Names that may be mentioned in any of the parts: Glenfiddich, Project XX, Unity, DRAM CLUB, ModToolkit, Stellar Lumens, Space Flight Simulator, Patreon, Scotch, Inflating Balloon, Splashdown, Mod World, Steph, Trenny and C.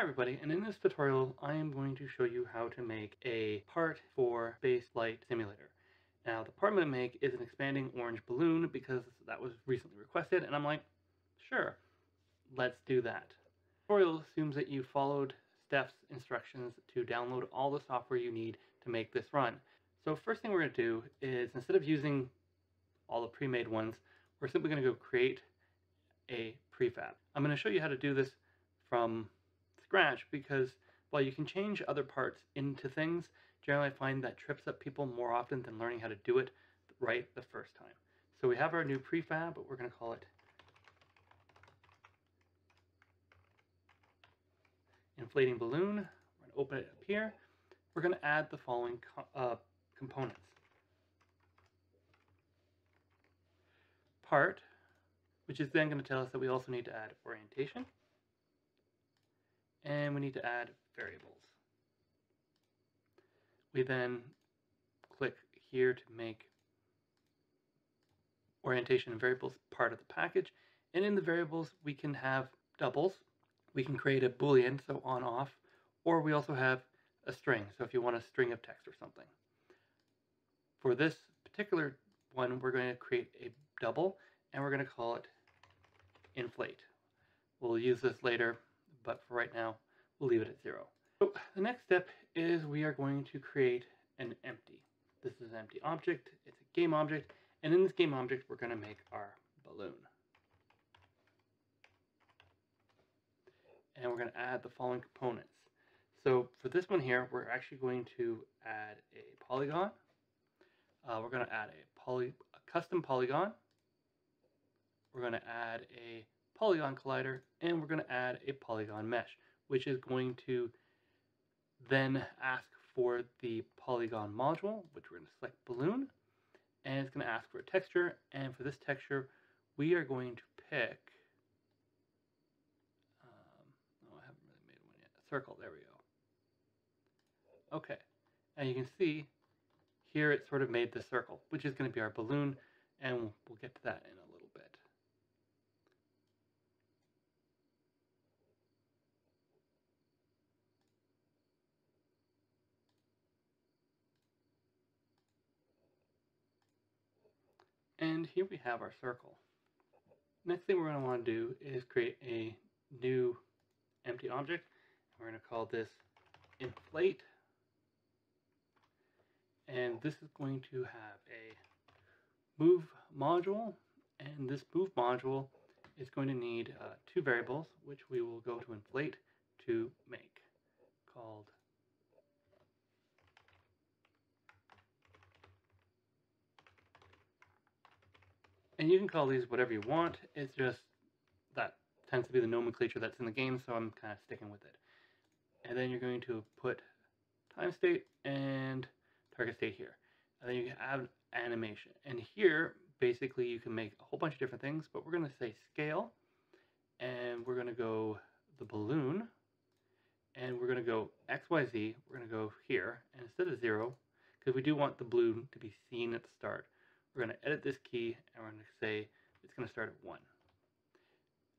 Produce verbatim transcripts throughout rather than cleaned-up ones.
Hi everybody, and in this tutorial I am going to show you how to make a part for Space Flight Simulator. Now the part I'm going to make is an expanding orange balloon because that was recently requested, and I'm like, sure, let's do that. The tutorial assumes that you followed Steph's instructions to download all the software you need to make this run. So first thing we're going to do is, instead of using all the pre-made ones, we're simply going to go create a prefab. I'm going to show you how to do this from scratch because while you can change other parts into things, generally I find that trips up people more often than learning how to do it right the first time. So we have our new prefab, but we're going to call it Inflating Balloon. We're going to open it up here. We're going to add the following uh, components. Part, which is then going to tell us that we also need to add orientation. And we need to add variables. We then click here to make orientation and variables part of the package. And in the variables, we can have doubles. We can create a Boolean, so on, off, or we also have a string. So if you want a string of text or something. For this particular one, we're going to create a double, and we're going to call it inflate. We'll use this later, but for right now, we'll leave it at zero. So the next step is we are going to create an empty. This is an empty object, it's a game object, and in this game object, we're going to make our balloon. And we're going to add the following components. So for this one here, we're actually going to add a polygon. Uh, we're going to add a, poly, a custom polygon. We're going to add a polygon collider, and we're going to add a polygon mesh, which is going to then ask for the polygon module, which we're going to select balloon, and it's going to ask for a texture. And for this texture, we are going to pick, um, oh, I haven't really made one yet, a circle, there we go. Okay, and you can see here it sort of made the circle, which is going to be our balloon, and we'll get to that in a little bit. And here we have our circle. Next thing we're going to want to do is create a new empty object. We're going to call this inflate. And this is going to have a move module. And this move module is going to need uh, two variables, which we will go to inflate to make, called and you can call these whatever you want. It's just that tends to be the nomenclature that's in the game, so I'm kind of sticking with it. And then you're going to put time state and target state here. And then you have animation. And here, basically, you can make a whole bunch of different things, but we're going to say scale. And we're going to go the balloon. And we're going to go X Y Z. We're going to go here. And instead of zero, because we do want the balloon to be seen at the start, we're going to edit this key, and we're going to say it's going to start at one.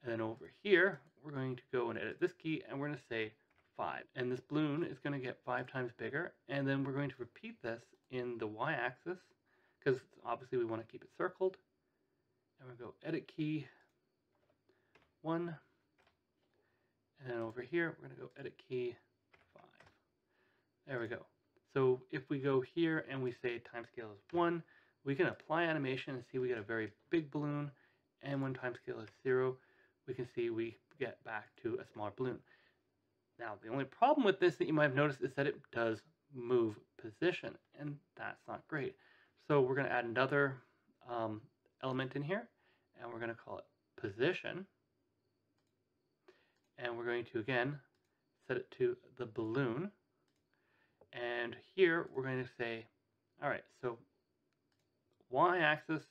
And then over here, we're going to go and edit this key, and we're going to say five. And this balloon is going to get five times bigger, and then we're going to repeat this in the y-axis, because obviously we want to keep it circled. And we'll go edit key, one. And then over here, we're going to go edit key, five. There we go. So if we go here and we say timescale is one, we can apply animation and see we get a very big balloon, and when time scale is zero, we can see we get back to a smaller balloon. Now, the only problem with this that you might have noticed is that it does move position, and that's not great. So we're going to add another um, element in here, and we're going to call it position. And we're going to, again, set it to the balloon. And here, we're going to say, all right, so y-axis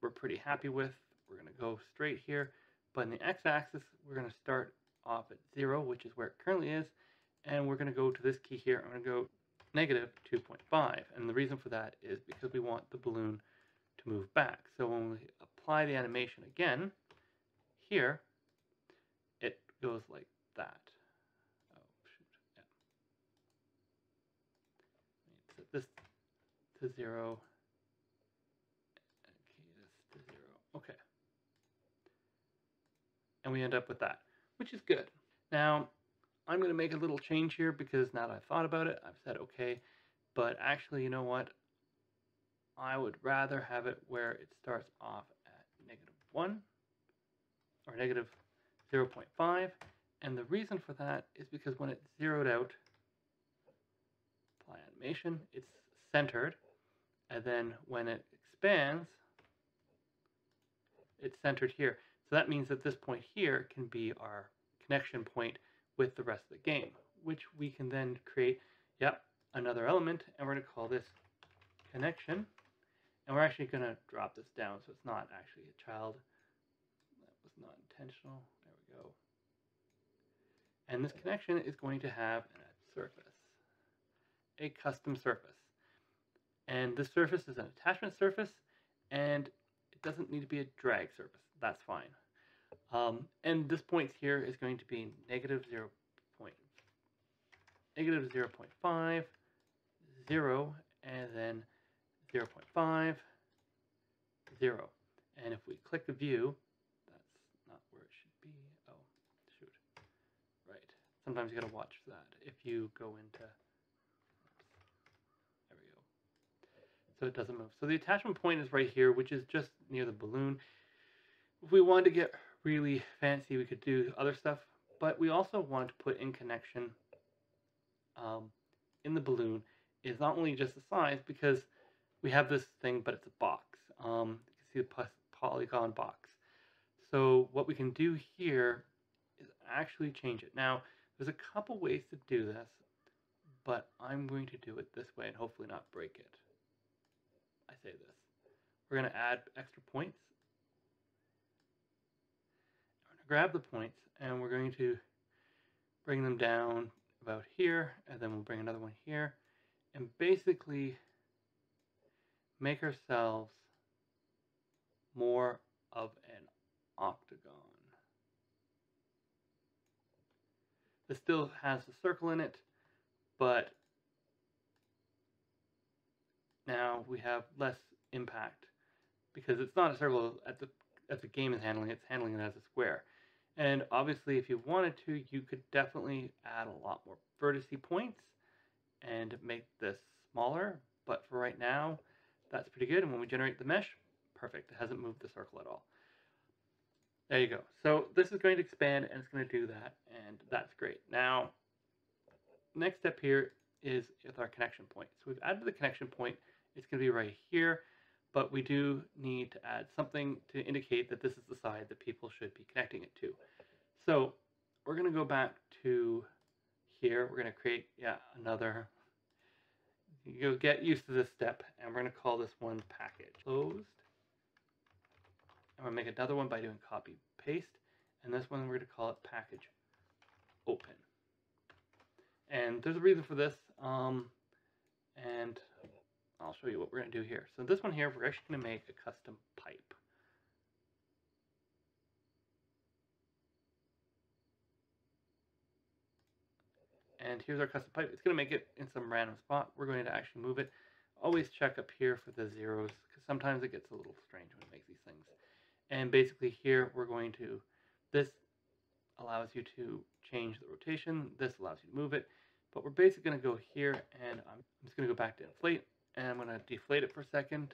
we're pretty happy with. We're going to go straight here, but in the x-axis we're going to start off at zero, which is where it currently is, and we're going to go to this key here. I'm going to go negative two point five, and the reason for that is because we want the balloon to move back. So when we apply the animation again here, it goes like that. Oh, shoot. Yeah. I need to set this to zero. Okay, this to zero. Okay. And we end up with that, which is good. Now, I'm going to make a little change here because now that I've thought about it, I've said okay. But actually, you know what? I would rather have it where it starts off at negative one or negative zero point five. And the reason for that is because when it's zeroed out, apply animation, it's centered. And then when it expands, it's centered here. So that means that this point here can be our connection point with the rest of the game, which we can then create, yep, another element, and we're going to call this connection. And we're actually going to drop this down so it's not actually a child. That was not intentional. There we go. And this connection is going to have a surface, a custom surface. And this surface is an attachment surface, and it doesn't need to be a drag surface. That's fine. Um, and this point here is going to be negative zero point five, zero, and then zero point five, zero. And if we click the view, that's not where it should be. Oh, shoot. Right. Sometimes you got to watch that if you go into... There we go. So it doesn't move. So the attachment point is right here, which is just near the balloon. If we wanted to get really fancy, we could do other stuff, but we also want to put in connection um, in the balloon is not only just the size, because we have this thing, but it's a box. Um, you can see the polygon box. So what we can do here is actually change it. Now, there's a couple ways to do this, but I'm going to do it this way and hopefully not break it. I say this. We're going to add extra points. Grab the points, and we're going to bring them down about here, and then we'll bring another one here, and basically make ourselves more of an octagon. This still has a circle in it, but now we have less impact because it's not a circle at the as the game is handling it, it's handling it as a square. And obviously, if you wanted to, you could definitely add a lot more vertice points and make this smaller. But for right now, that's pretty good. And when we generate the mesh, perfect. It hasn't moved the circle at all. There you go. So this is going to expand, and it's going to do that. And that's great. Now, next step here is with our connection point. So we've added the connection point. It's going to be right here. But we do need to add something to indicate that this is the side that people should be connecting it to. So we're going to go back to here. We're going to create yeah, another. You'll get used to this step, and we're going to call this one package closed. And we'll make another one by doing copy paste, and this one we're going to call it package open. And there's a reason for this, um, and I'll show you what we're going to do here. So this one here, we're actually going to make a custom pipe. And here's our custom pipe. It's going to make it in some random spot. We're going to actually move it. Always check up here for the zeros, because sometimes it gets a little strange when it makes these things. And basically here, we're going to, this allows you to change the rotation. This allows you to move it. But we're basically going to go here, and I'm just going to go back to inflate, and I'm going to deflate it for a second.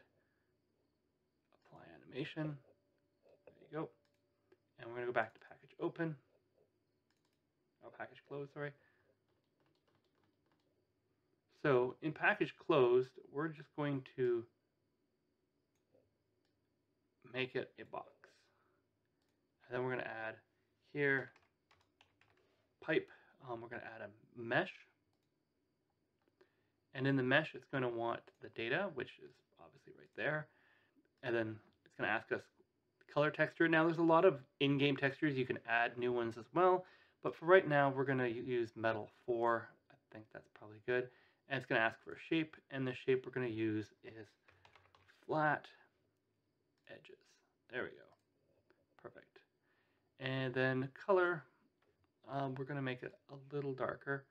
Apply animation. There you go. And we're going to go back to package open. Oh, package closed, sorry. So in package closed, we're just going to make it a box. And then we're going to add here pipe. Um, we're going to add a mesh. And in the mesh, it's going to want the data, which is obviously right there. And then it's going to ask us color texture. Now, there's a lot of in-game textures. You can add new ones as well. But for right now, we're going to use metal four. I think that's probably good. And it's going to ask for a shape. And the shape we're going to use is flat edges. There we go. Perfect. And then color. Um, we're going to make it a little darker.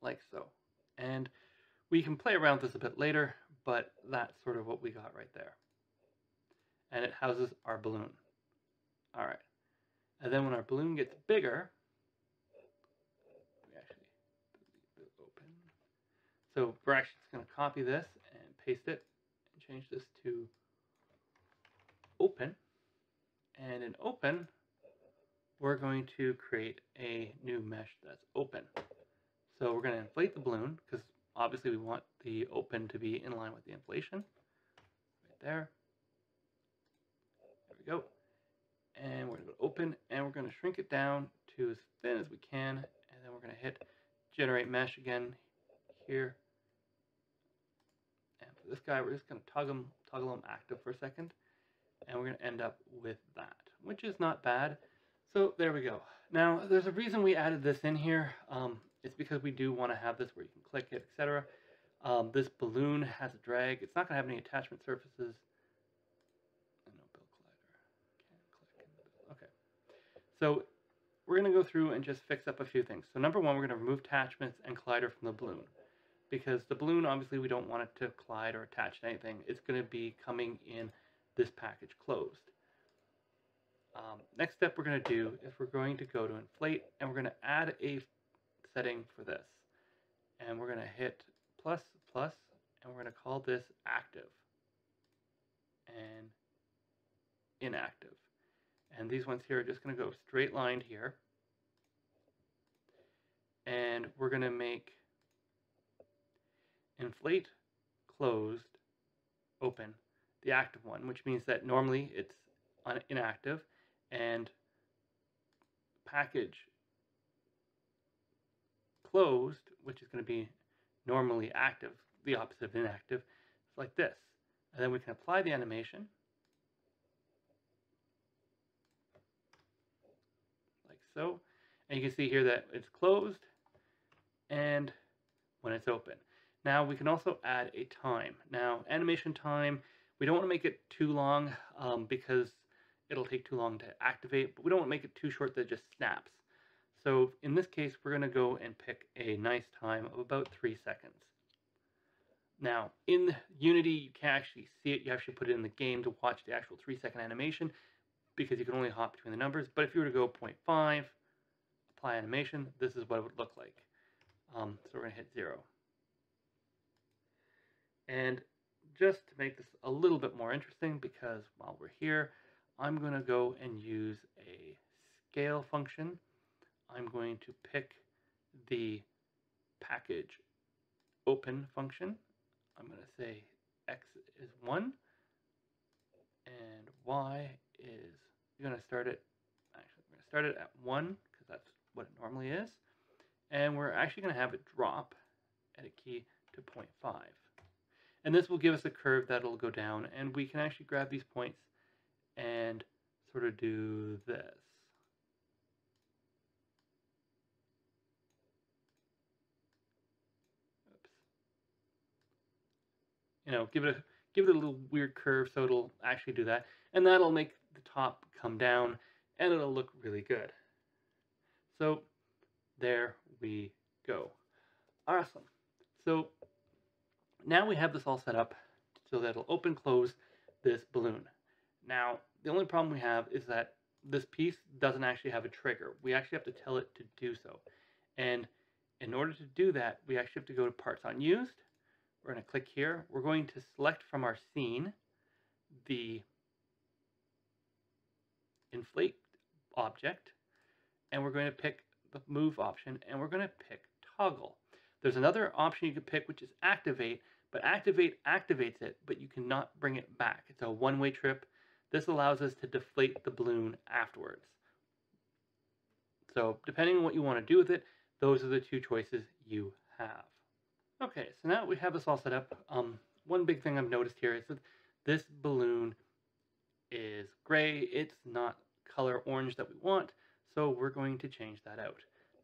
Like so. And we can play around with this a bit later, but that's sort of what we got right there. And it houses our balloon. All right. And then when our balloon gets bigger, we actually leave it open. So we're actually just going to copy this and paste it and change this to open. And in open, we're going to create a new mesh that's open. So we're going to inflate the balloon because obviously we want the open to be in line with the inflation. Right there. There we go. And we're going to go to open and we're going to shrink it down to as thin as we can. And then we're going to hit generate mesh again here. And for this guy, we're just going to toggle him, toggle him active for a second. And we're going to end up with that, which is not bad. So there we go. Now, there's a reason we added this in here. Um, It's because we do want to have this where you can click it, et cetera. Um, this balloon has a drag. It's not going to have any attachment surfaces. Okay. So we're going to go through and just fix up a few things. So number one, we're going to remove attachments and collider from the balloon. Because the balloon, obviously, we don't want it to collide or attach to anything. It's going to be coming in this package closed. Um, next step we're going to do is we're going to go to inflate, and we're going to add a setting for this, and we're going to hit plus plus and we're going to call this active and inactive, and these ones here are just going to go straight lined here, and we're going to make inflate closed open the active one, which means that normally it's inactive, and package closed, which is going to be normally active, the opposite of inactive, it's like this. And then we can apply the animation like so, and you can see here that it's closed and when it's open. Now we can also add a time. Now animation time, we don't want to make it too long um, because it'll take too long to activate, but we don't want to make it too short that it just snaps. So in this case, we're going to go and pick a nice time of about three seconds. Now, in Unity, you can't actually see it. You actually put it in the game to watch the actual three-second animation because you can only hop between the numbers. But if you were to go zero point five, apply animation, this is what it would look like. Um, so we're going to hit zero. And just to make this a little bit more interesting, because while we're here, I'm going to go and use a scale function. I'm going to pick the package open function. I'm going to say x is one and y is, you're going to start it, actually we're going to start it at one because that's what it normally is. And we're actually going to have it drop at a key to zero point five. And this will give us a curve that'll go down, and we can actually grab these points and sort of do this. You know, give it a give it a little weird curve so it'll actually do that, and that'll make the top come down and it'll look really good. So there we go. Awesome. So now we have this all set up so that it'll open close this balloon. Now the only problem we have is that this piece doesn't actually have a trigger. We actually have to tell it to do so, and in order to do that we actually have to go to parts unused. We're going to click here. We're going to select from our scene the inflate object, and we're going to pick the move option, and we're going to pick toggle. There's another option you could pick, which is activate, but activate activates it, but you cannot bring it back. It's a one-way trip. This allows us to deflate the balloon afterwards. So depending on what you want to do with it, those are the two choices you have. Okay, so now we have this all set up. Um, one big thing I've noticed here is that this balloon is gray. It's not color orange that we want, so we're going to change that out.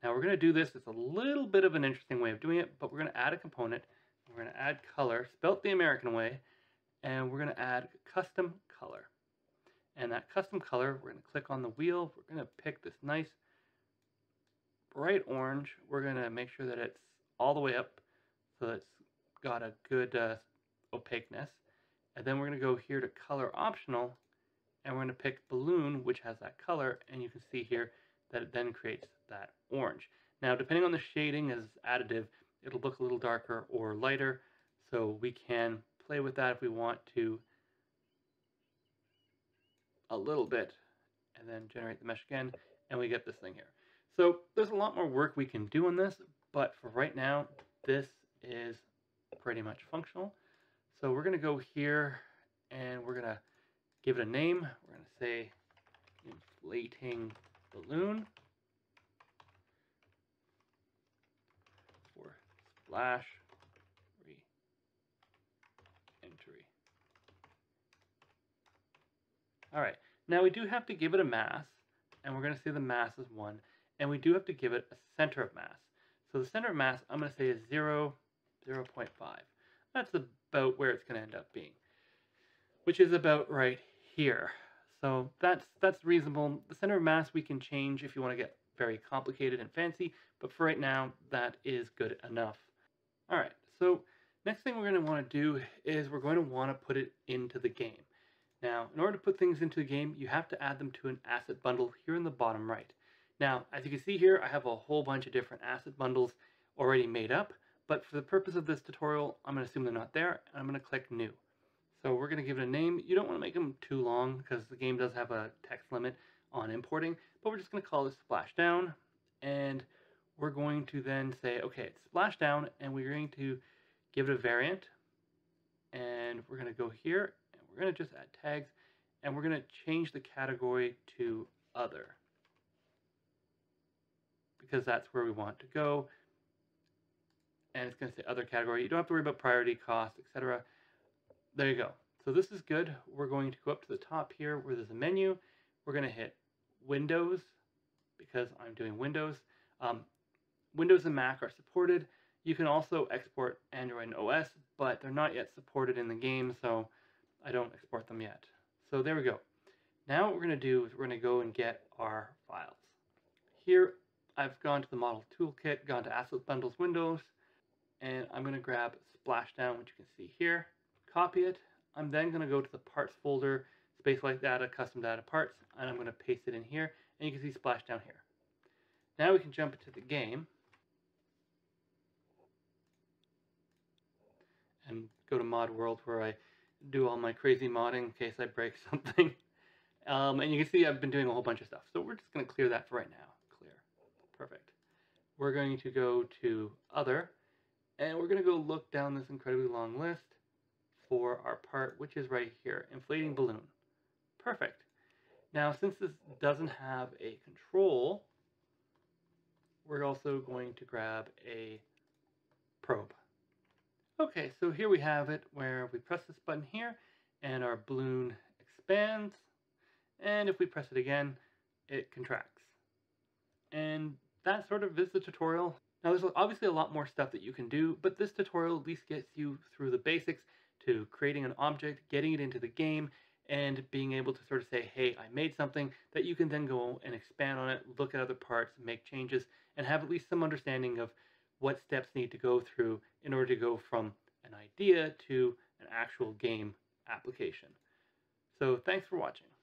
Now we're going to do this. It's a little bit of an interesting way of doing it, but we're going to add a component. We're going to add color, spelt the American way, and we're going to add custom color. And that custom color, we're going to click on the wheel. We're going to pick this nice bright orange. We're going to make sure that it's all the way up so that it's got a good uh, opaqueness. And then we're going to go here to color optional, and we're going to pick balloon, which has that color, and you can see here that it then creates that orange. Now, depending on the shading as additive, it'll look a little darker or lighter, so we can play with that if we want to a little bit, and then generate the mesh again, and we get this thing here. So there's a lot more work we can do on this, but for right now, this is pretty much functional. So we're going to go here, and we're going to give it a name. We're going to say Inflating Balloon for Splash Re-Entry. All right, now we do have to give it a mass, and we're going to say the mass is one, and we do have to give it a center of mass. So the center of mass, I'm going to say is zero, zero point five. That's about where it's going to end up being, which is about right here. So that's that's reasonable. The center of mass we can change if you want to get very complicated and fancy, but for right now, that is good enough. All right, so next thing we're going to want to do is we're going to want to put it into the game. Now, in order to put things into the game, you have to add them to an asset bundle here in the bottom right. Now, as you can see here, I have a whole bunch of different asset bundles already made up. But for the purpose of this tutorial, I'm going to assume they're not there, and I'm going to click New. So we're going to give it a name. You don't want to make them too long because the game does have a text limit on importing, but we're just going to call this Splashdown, and we're going to then say, okay, it's Splashdown, and we're going to give it a variant, and we're going to go here, and we're going to just add tags, and we're going to change the category to Other, because that's where we want to go. And it's going to say other category. You don't have to worry about priority, cost, et cetera. There you go. So this is good. We're going to go up to the top here where there's a menu. We're going to hit Windows because I'm doing Windows. Um, Windows and Mac are supported. You can also export Android and O S, but they're not yet supported in the game, so I don't export them yet. So there we go. Now what we're going to do is we're going to go and get our files. Here I've gone to the Model Toolkit, gone to Asset Bundles, Windows, and I'm going to grab Splashdown, which you can see here, copy it. I'm then going to go to the Parts folder, Spaceflight Data, Custom Data Parts, and I'm going to paste it in here, and you can see Splashdown here. Now we can jump into the game and go to Mod World where I do all my crazy modding in case I break something. Um, and you can see I've been doing a whole bunch of stuff, so we're just going to clear that for right now. Clear. Perfect. We're going to go to Other, and we're going to go look down this incredibly long list for our part, which is right here, Inflating Balloon. Perfect. Now, since this doesn't have a control, we're also going to grab a probe. Okay, so here we have it where we press this button here, and our balloon expands. And if we press it again, it contracts. And that sort of is the tutorial. Now, there's obviously a lot more stuff that you can do, but this tutorial at least gets you through the basics to creating an object, getting it into the game, and being able to sort of say, hey, I made something that you can then go and expand on it, look at other parts, make changes, and have at least some understanding of what steps need to go through in order to go from an idea to an actual game application. So thanks for watching.